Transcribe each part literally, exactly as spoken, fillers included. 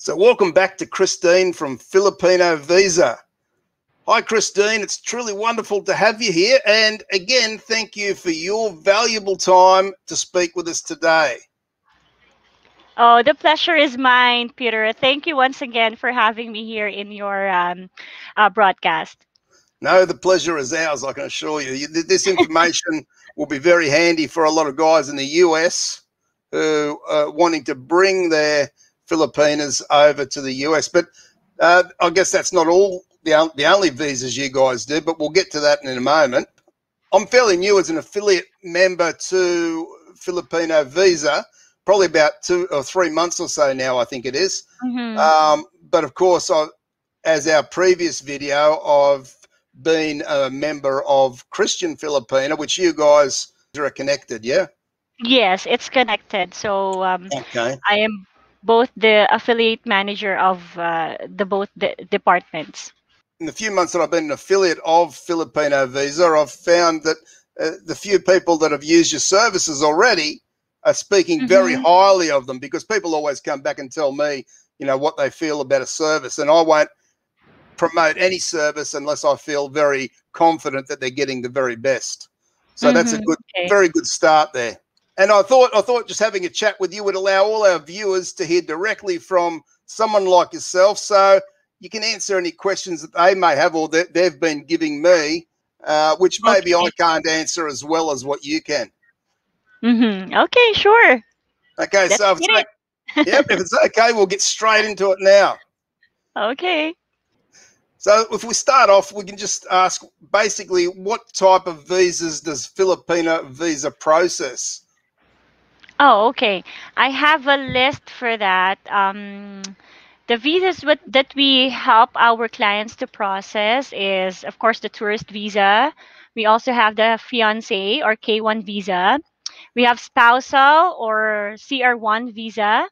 So welcome back to Christine from Filipino Visa. Hi, Christine. It's truly wonderful to have you here. And again, thank you for your valuable time to speak with us today. Oh, the pleasure is mine, Peter. Thank you once again for having me here in your um, uh, broadcast. No, the pleasure is ours, I can assure you. This information will be very handy for a lot of guys in the U S who are wanting to bring their Filipinas over to the U S, but uh, I guess that's not all the, the only visas you guys do, but we'll get to that in a moment. I'm fairly new as an affiliate member to Filipino Visa, probably about two or three months or so now, I think it is. Mm-hmm. Um, but of course, I, as our previous video, I've been a member of Christian Filipina, which you guys are connected, yeah? Yes, it's connected. So um, okay. I am both the affiliate manager of uh, the both de departments. In the few months that I've been an affiliate of Filipino Visa, I've found that uh, the few people that have used your services already are speaking mm-hmm. very highly of them, because people always come back and tell me, you know, what they feel about a service, and I won't promote any service unless I feel very confident that they're getting the very best. So mm-hmm. that's a good, okay. very good start there. And I thought, I thought just having a chat with you would allow all our viewers to hear directly from someone like yourself, so you can answer any questions that they may have or that they've been giving me, uh, which maybe okay. I can't answer as well as what you can. Mm-hmm. Okay, sure. Okay, Let's so if it's, it. Yep, if it's okay, we'll get straight into it now. Okay. So if we start off, we can just ask basically, what type of visas does Filipino Visa process? Oh, okay. I have a list for that. Um, the visas with, that we help our clients to process is, of course, the tourist visa. We also have the fiancé or K one visa. We have spousal or C R one visa.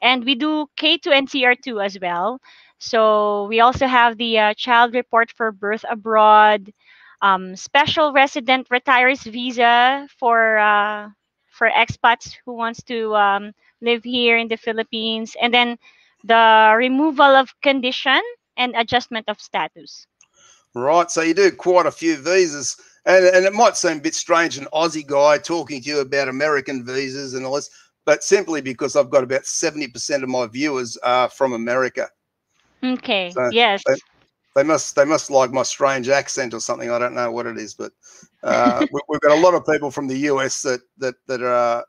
And we do K two and C R two as well. So we also have the uh, child report for birth abroad, um, special resident retirees visa for... Uh, for expats who wants to um, live here in the Philippines, and then the removal of condition and adjustment of status. Right, so you do quite a few visas, and, and it might seem a bit strange, an Aussie guy talking to you about American visas and all this, but simply because I've got about seventy percent of my viewers are from America. Okay, so yes. They, they must they must like my strange accent or something. I don't know what it is, but uh, we, we've got a lot of people from the U S that that that are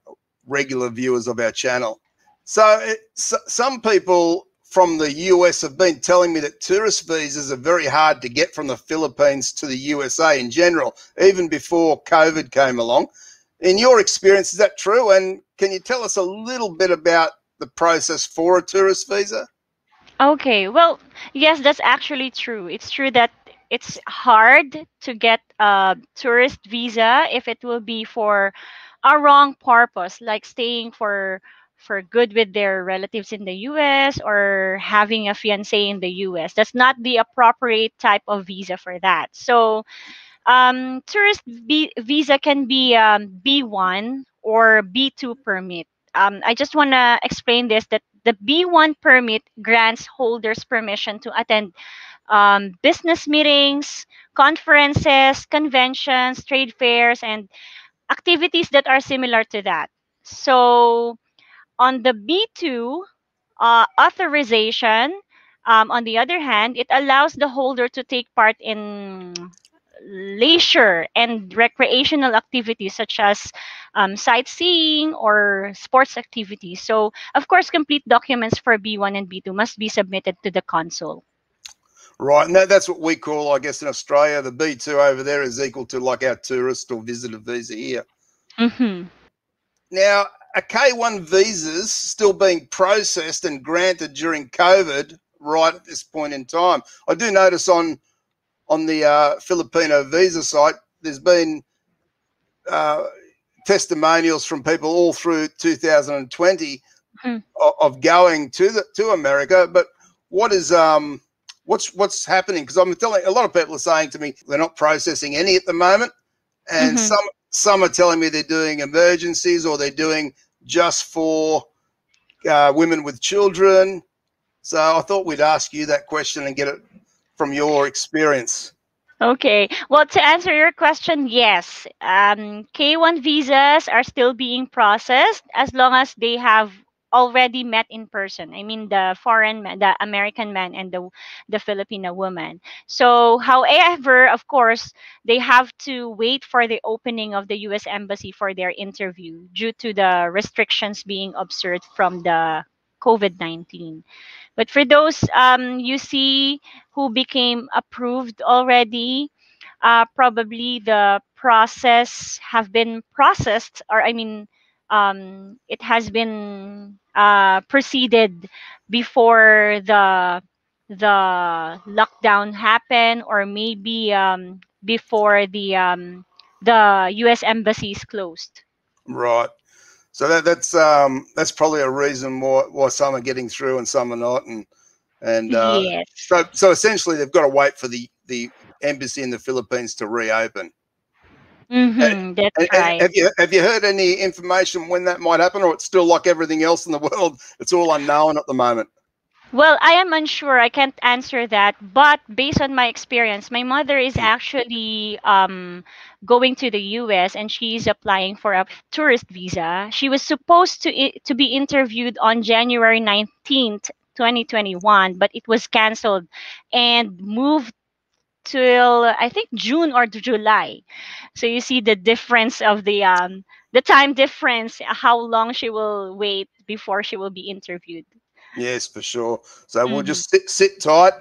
regular viewers of our channel. So, it, so some people from the U S have been telling me that tourist visas are very hard to get from the Philippines to the U S A in general, even before COVID came along. In your experience, is that true? And can you tell us a little bit about the process for a tourist visa? Okay, well, yes, that's actually true. It's true that it's hard to get a tourist visa if it will be for a wrong purpose, like staying for for good with their relatives in the U S or having a fiancé in the U S. That's not the appropriate type of visa for that. So um, tourist B visa can be um, B one or B two permit. Um, I just want to explain this, that the B one permit grants holders permission to attend um, business meetings, conferences, conventions, trade fairs, and activities that are similar to that. So on the B two uh, authorization, um, on the other hand, it allows the holder to take part in leisure and recreational activities such as um, sightseeing or sports activities. So, of course, complete documents for B one and B two must be submitted to the consul. Right. Now, that's what we call, I guess, in Australia, the B two over there is equal to like our tourist or visitor visa here. Mm-hmm. Now, are K one visas still being processed and granted during COVID right at this point in time? I do notice on On the uh, Filipino Visa site, there's been uh, testimonials from people all through two thousand twenty mm. of, of going to the, to America. But what is um what's what's happening? Because I'm telling a lot of people are saying to me they're not processing any at the moment, and mm-hmm. some some are telling me they're doing emergencies or they're doing just for uh, women with children. So I thought we'd ask you that question and get it from your experience. Okay. Well, to answer your question, yes. Um, K one visas are still being processed as long as they have already met in person. I mean, the foreign man, the American man, and the the Filipino woman. So, however, of course, they have to wait for the opening of the U S embassy for their interview due to the restrictions being observed from the COVID nineteen. But for those um, you see who became approved already, uh, probably the process have been processed, or I mean, um, it has been uh, proceeded before the the lockdown happened, or maybe um, before the um, the U S embassy is closed. Right. So that, that's um, that's probably a reason why, why some are getting through and some are not, and and uh, yes. so so essentially they've got to wait for the the embassy in the Philippines to reopen. Mm-hmm, and, that's and, right. And have you have you heard any information when that might happen, or it's still like everything else in the world? It's all unknown at the moment. Well, I am unsure. I can't answer that. But based on my experience, my mother is actually um, going to the U S and she's applying for a tourist visa. She was supposed to to be interviewed on January nineteenth, twenty twenty-one, but it was canceled and moved till I think June or July. So you see the difference of the um, the time difference, how long she will wait before she will be interviewed. Yes, for sure. So mm. we'll just sit, sit tight,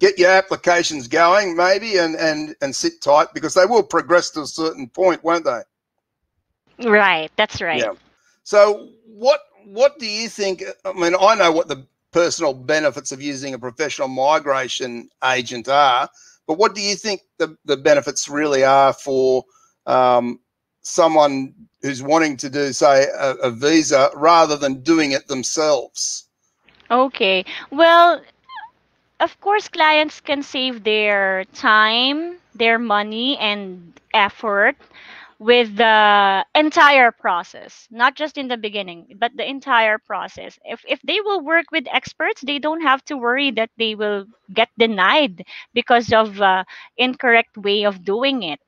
get your applications going maybe, and, and, and sit tight, because they will progress to a certain point, won't they? Right, that's right. Yeah. So what what do you think, I mean, I know what the personal benefits of using a professional migration agent are, but what do you think the, the benefits really are for um, someone who's wanting to do, say, a, a visa rather than doing it themselves? Okay. Well, of course, clients can save their time, their money, and effort with the entire process, not just in the beginning, but the entire process. If, if they will work with experts, they don't have to worry that they will get denied because of uh, incorrect way of doing it.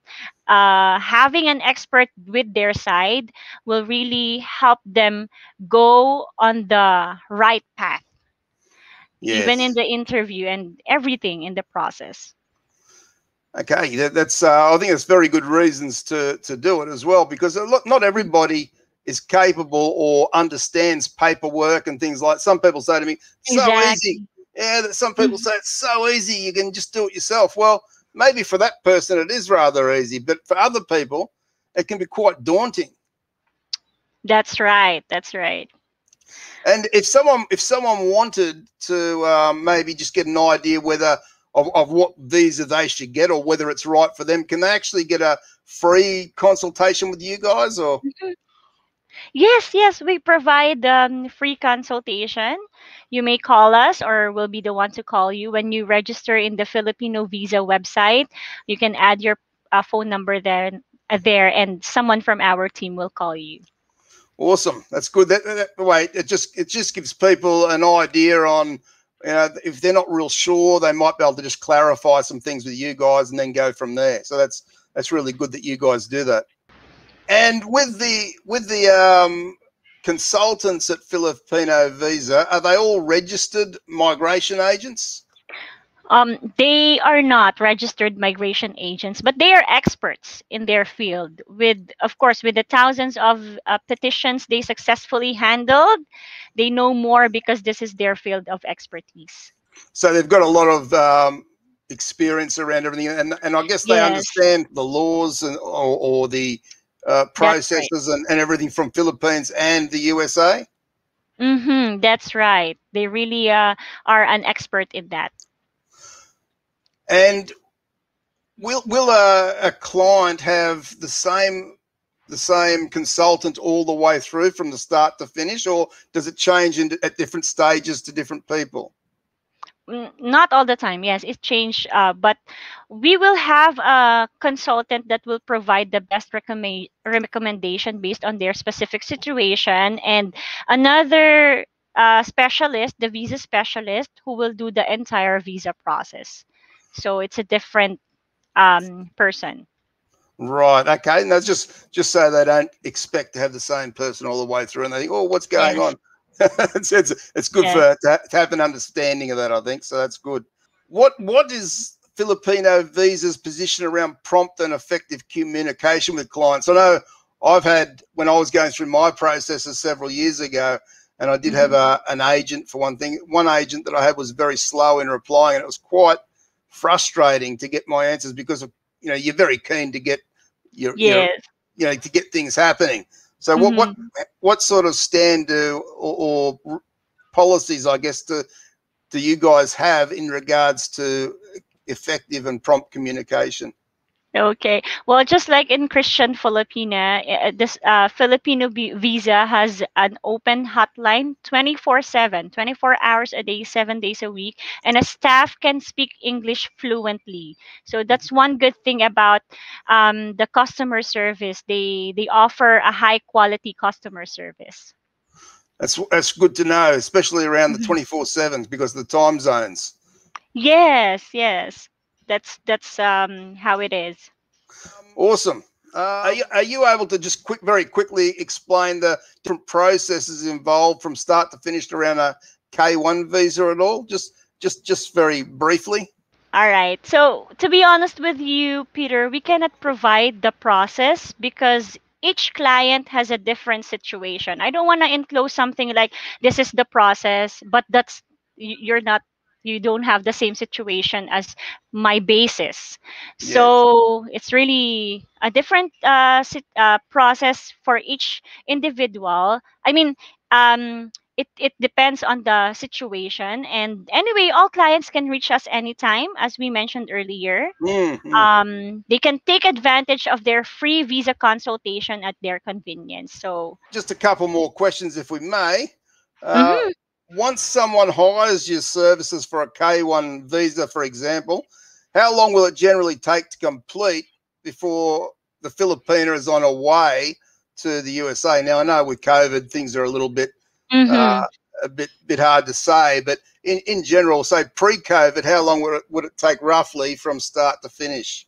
Uh, having an expert with their side will really help them go on the right path, yes. even in the interview and everything in the process. Okay, that, that's uh, I think it's very good reasons to to do it as well, because not everybody is capable or understands paperwork and things like. Some people say to me, "So exactly. easy." Yeah, some people say it's so easy. You can just do it yourself. Well, maybe for that person it is rather easy, but for other people it can be quite daunting. That's right. That's right. And if someone if someone wanted to uh, maybe just get an idea whether Of, of what visa they should get, or whether it's right for them, can they actually get a free consultation with you guys? Or mm-hmm. yes, yes, we provide um, free consultation. You may call us, or we'll be the one to call you when you register in the Filipino Visa website. You can add your uh, phone number there, uh, there, and someone from our team will call you. Awesome, that's good. That, that wait, it just it just gives people an idea on. You know, if they're not real sure, they might be able to just clarify some things with you guys and then go from there. So that's that's really good that you guys do that. And with the with the um, consultants at Filipino Visa, are they all registered migration agents? Um, they are not registered migration agents, but they are experts in their field. With, of course, with the thousands of uh, petitions they successfully handled, they know more because this is their field of expertise. So they've got a lot of um, experience around everything, and and I guess they yes. understand the laws and or, or the uh, processes right. and, and everything from Philippines and the U S A. Mm-hmm, that's right. They really uh, are an expert in that. And will will a, a client have the same the same consultant all the way through from the start to finish, or does it change in, at different stages to different people? Not all the time. Yes, it changed, uh, but we will have a consultant that will provide the best recommend recommendation based on their specific situation, and another uh, specialist, the visa specialist, who will do the entire visa process. So it's a different um, person. Right. Okay. And that's just just so they don't expect to have the same person all the way through, and they think, oh, what's going yes. on? it's, it's it's good yeah. for to, to have an understanding of that, I think. So that's good. What what is Filipino Visa's position around prompt and effective communication with clients? I know I've had, when I was going through my processes several years ago, and I did mm-hmm. have a, an agent for one thing. One agent that I had was very slow in replying, and it was quite frustrating to get my answers because of, you know, you're very keen to get your, yes. your you know, to get things happening. So what, mm-hmm. what what sort of stand do or, or policies, I guess, do, do you guys have in regards to effective and prompt communication? Okay. Well, just like in Christian Filipina, this uh, Filipino Visa has an open hotline twenty-four seven, twenty-four hours a day, seven days a week, and a staff can speak English fluently. So that's one good thing about um, the customer service. They they offer a high quality customer service. That's that's good to know, especially around the twenty-four sevens because of the time zones. Yes, yes. That's that's um, how it is. Awesome. Uh, are, you, are you able to just quick, very quickly explain the different processes involved from start to finish around a K one visa at all? Just just just very briefly. All right. So to be honest with you, Peter, we cannot provide the process because each client has a different situation. I don't want to enclose something like this is the process, but that's you're not. You don't have the same situation as my basis. Yes. So it's really a different uh, uh, process for each individual. I mean, um, it, it depends on the situation. And anyway, all clients can reach us anytime, as we mentioned earlier. Mm-hmm. Um, they can take advantage of their free visa consultation at their convenience. So just a couple more questions, if we may. Uh, mm-hmm. Once someone hires your services for a K one visa, for example, how long will it generally take to complete before the Filipina is on her way to the U S A? Now, I know with COVID, things are a little bit mm-hmm. uh, a bit bit hard to say, but in, in general, say pre-COVID, how long would it, would it take roughly from start to finish?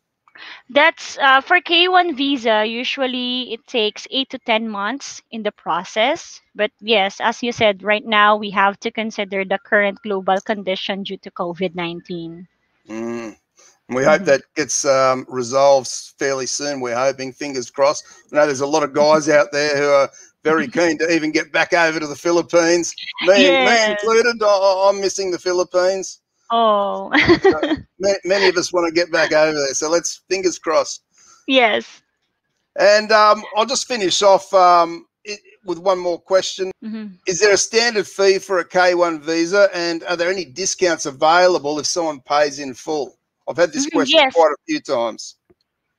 That's uh, for K one visa, usually it takes eight to ten months in the process. But yes, as you said, right now we have to consider the current global condition due to COVID nineteen. Mm. And we mm-hmm. hope that gets um, resolved fairly soon. We're hoping, fingers crossed. I know there's a lot of guys out there who are very keen to even get back over to the Philippines. Me, yes. me included, I, I'm missing the Philippines. Oh, so many, many of us want to get back over there. So let's fingers crossed. Yes. And um, I'll just finish off um, it, with one more question. Mm-hmm. Is there a standard fee for a K one visa? And are there any discounts available if someone pays in full? I've had this mm-hmm, question yes. quite a few times.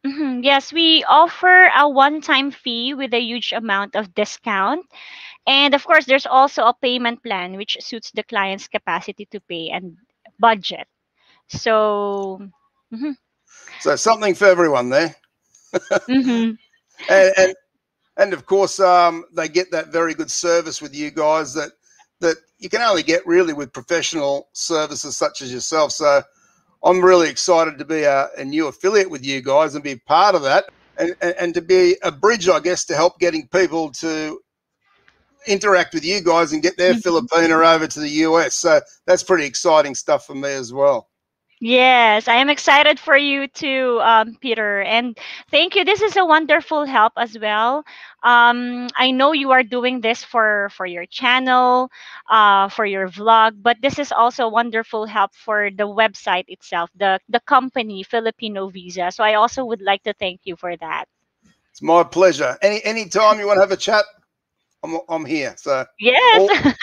Mm-hmm. Yes, we offer a one-time fee with a huge amount of discount. And of course, there's also a payment plan which suits the client's capacity to pay and budget. So mm-hmm. so something for everyone there. mm-hmm. and, and and of course um they get that very good service with you guys that that you can only get really with professional services such as yourself. So I'm really excited to be a, a new affiliate with you guys and be part of that and, and and to be a bridge, I guess, to help getting people to interact with you guys and get their Filipina over to the U S. So that's pretty exciting stuff for me as well. Yes, I am excited for you too, um, Peter. And thank you. This is a wonderful help as well. Um, I know you are doing this for, for your channel, uh, for your vlog, but this is also wonderful help for the website itself, the, the company, Filipino Visa. So I also would like to thank you for that. It's my pleasure. Any, anytime you want to have a chat, I'm, I'm here, so yes,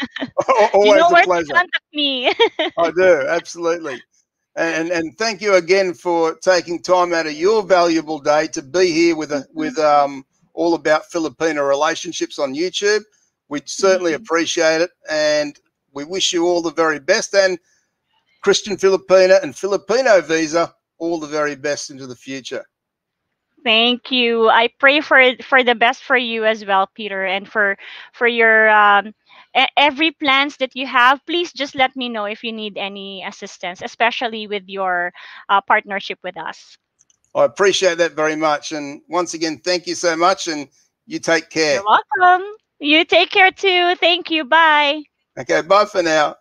all, always you know where a pleasure. To contact me. I do, absolutely, and and thank you again for taking time out of your valuable day to be here with a, with um all about Filipino relationships on YouTube. We certainly mm-hmm. appreciate it, and we wish you all the very best. And Christian Filipina and Filipino Visa, all the very best into the future. Thank you. I pray for for the best for you as well, Peter, and for for your um, every plans that you have, please just let me know if you need any assistance, especially with your uh, partnership with us. I appreciate that very much. And once again, thank you so much. And you take care. You're welcome. You take care too. Thank you. Bye. Okay. Bye for now.